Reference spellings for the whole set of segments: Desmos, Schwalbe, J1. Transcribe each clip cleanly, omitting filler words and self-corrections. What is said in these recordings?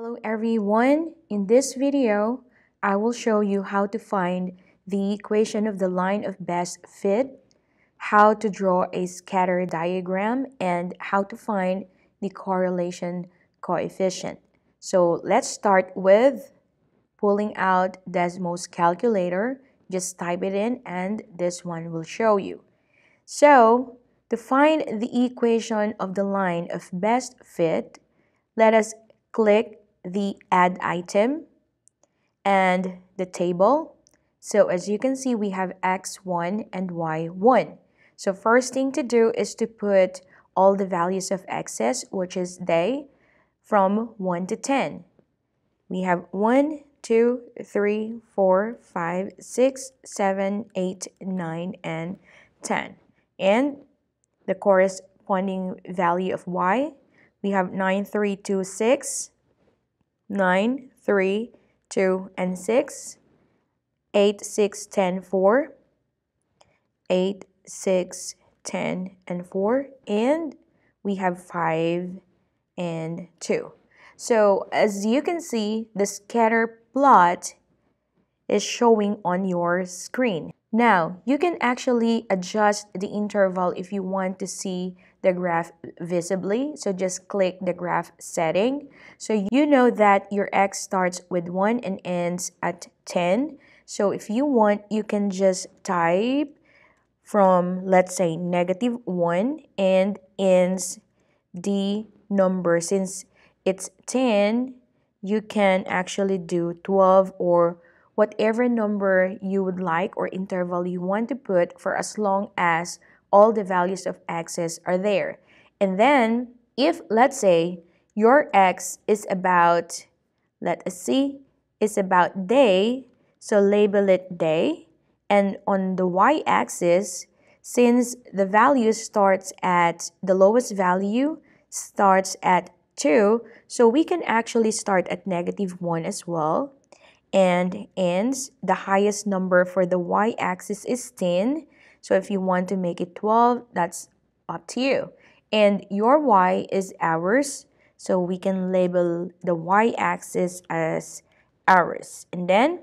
Hello everyone, in this video, I will show you how to find the equation of the line of best fit, how to draw a scatter diagram, and how to find the correlation coefficient. So let's start with pulling out Desmos calculator, just type it in and this one will show you. So to find the equation of the line of best fit, let us click the add item and the table. So as you can see, we have x1 and y1. So first thing to do is to put all the values of x's, which is they, from 1 to 10. We have 1, 2, 3, 4, 5, 6, 7, 8, 9, and 10. And the corresponding value of y, we have 9, 3, 2, 6, 9, 3, 2, and 6, 8, 6, 10, 4, 8, 6, 10, and 4, and we have 5 and 2. So as you can see, the scatter plot is showing on your screen. Now, you can actually adjust the interval if you want to see the graph visibly. So just click the graph setting. So you know that your x starts with 1 and ends at 10. So if you want, you can just type from, let's say, negative 1 and ends the number. Since it's 10, you can actually do 12 or whatever number you would like or interval you want to put, for as long as all the values of x's are there. And then if, let's say, your x is about, let us see, is about day, so label it day. And on the y-axis, since the value starts at the lowest value, starts at 2, so we can actually start at negative 1 as well. And ends, the highest number for the y-axis is 10. So if you want to make it 12, that's up to you. And your y is hours, so we can label the y-axis as hours. And then,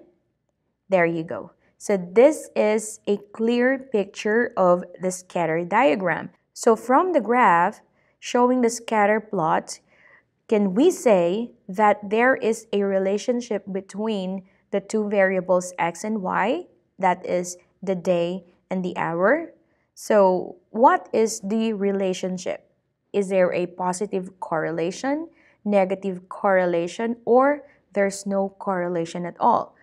there you go. So this is a clear picture of the scatter diagram. So from the graph showing the scatter plot, can we say that there is a relationship between the two variables x and y, that is the day and the hour? So what is the relationship? Is there a positive correlation, negative correlation, or there's no correlation at all?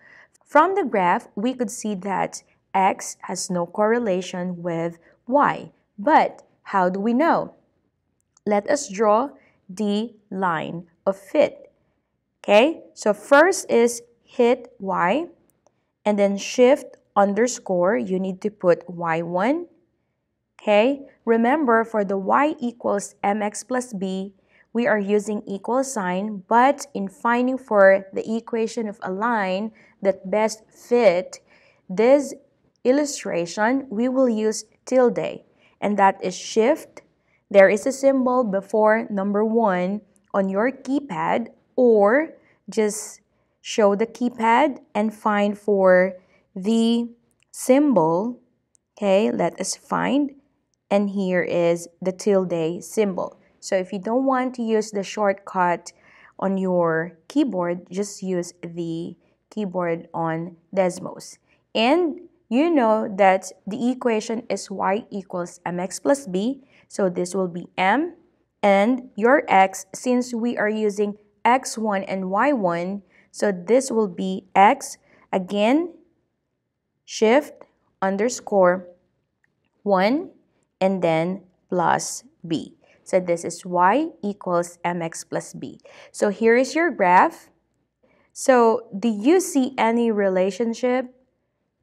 From the graph, we could see that x has no correlation with y. But how do we know? Let us draw the line of fit. Okay, so first is hit y and then shift underscore, you need to put y1. Okay, remember for the y equals mx plus b, we are using equal sign, but in finding for the equation of a line that best fit this illustration, we will use tilde, and that is shift. There is a symbol before number 1 on your keypad, or just show the keypad and find for the symbol. Okay, let us find. And here is the tilde symbol. So if you don't want to use the shortcut on your keyboard, just use the keyboard on Desmos. And you know that the equation is y equals mx plus b. So this will be m, and your x, since we are using x1 and y1, so this will be x, again, shift, underscore, 1, and then plus b. So this is y equals mx plus b. So here is your graph. So do you see any relationship?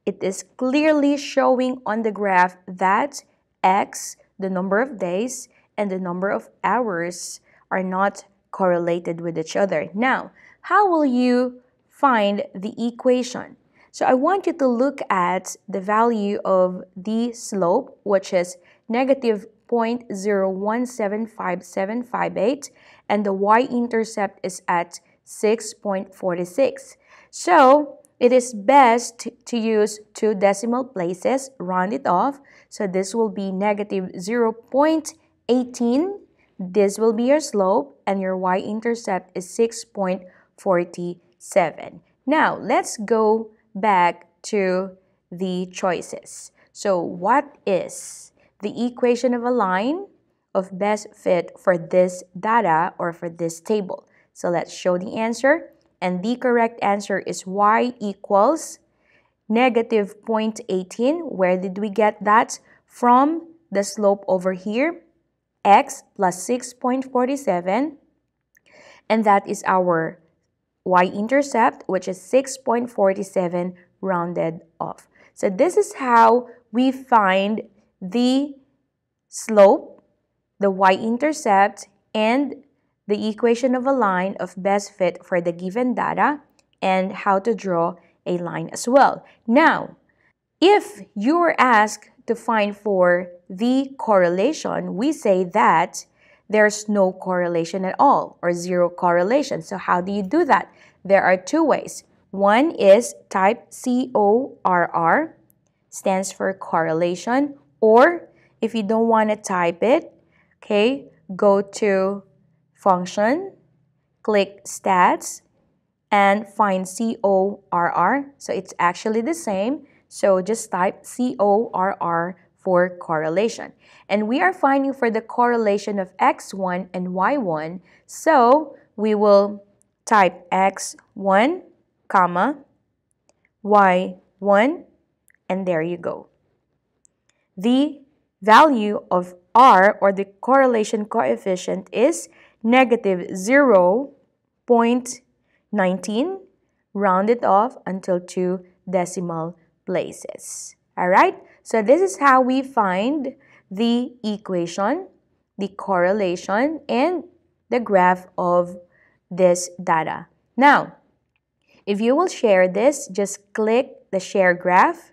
It is clearly showing on the graph that x, the number of days, and the number of hours are not correlated with each other. Now, how will you find the equation? So I want you to look at the value of the slope, which is negative 0.0175758, and the y-intercept is at 6.46. So it is best to use 2 decimal places, round it off. So this will be negative 0.18. This will be your slope, and your y-intercept is 6.47. Now, let's go back to the choices. So what is the equation of a line of best fit for this data or for this table? So let's show the answer. And the correct answer is y equals negative 0.18. Where did we get that? From the slope over here, x plus 6.47. And that is our y-intercept, which is 6.47 rounded off. So this is how we find the slope, the y-intercept, and the equation of a line of best fit for the given data, and how to draw a line as well. Now, if you were asked to find for the correlation, we say that there's no correlation at all, or zero correlation. So how do you do that? There are 2 ways. One is type CORR, stands for correlation, or if you don't want to type it, okay, go to function, click stats, and find CORR. So it's actually the same. So just type CORR for correlation. And we are finding for the correlation of X1 and Y1. So we will type X1, comma, Y1, and there you go. The value of R, or the correlation coefficient, is negative 0.19, rounded off until 2 decimal places. Alright, so this is how we find the equation, the correlation, and the graph of this data. Now, if you will share this, just click the share graph.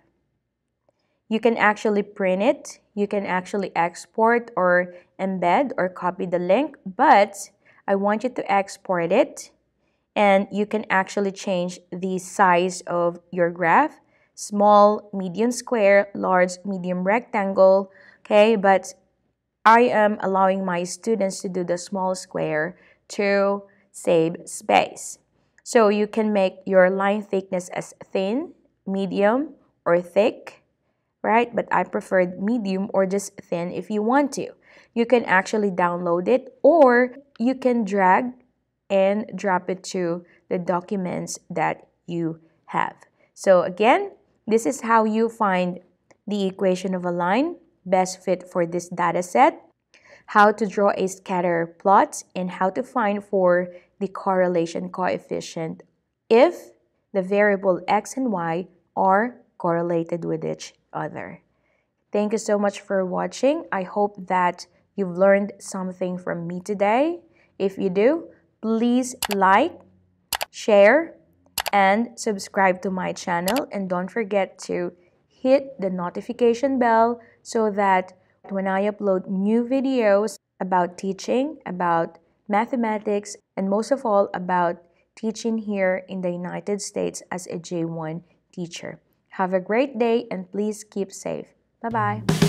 You can actually print it. You can actually export or embed or copy the link, but I want you to export it, and you can actually change the size of your graph. Small, medium square, large, medium rectangle, okay? But I am allowing my students to do the small square to save space. So you can make your line thickness as thin, medium, or thick, right? But I preferred medium or just thin if you want to. You can actually download it, or you can drag and drop it to the documents that you have. So again, this is how you find the equation of a line best fit for this data set, how to draw a scatter plot, and how to find for the correlation coefficient if the variable x and y are correlated with each other. Thank you so much for watching. I hope that you've learned something from me today. If you do, please like, share, and subscribe to my channel, and don't forget to hit the notification bell so that when I upload new videos about teaching, about mathematics, and most of all about teaching here in the United States as a J1 teacher. Have a great day, and please keep safe. Bye-bye.